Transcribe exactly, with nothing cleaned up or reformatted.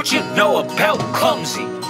What you know about clumsy?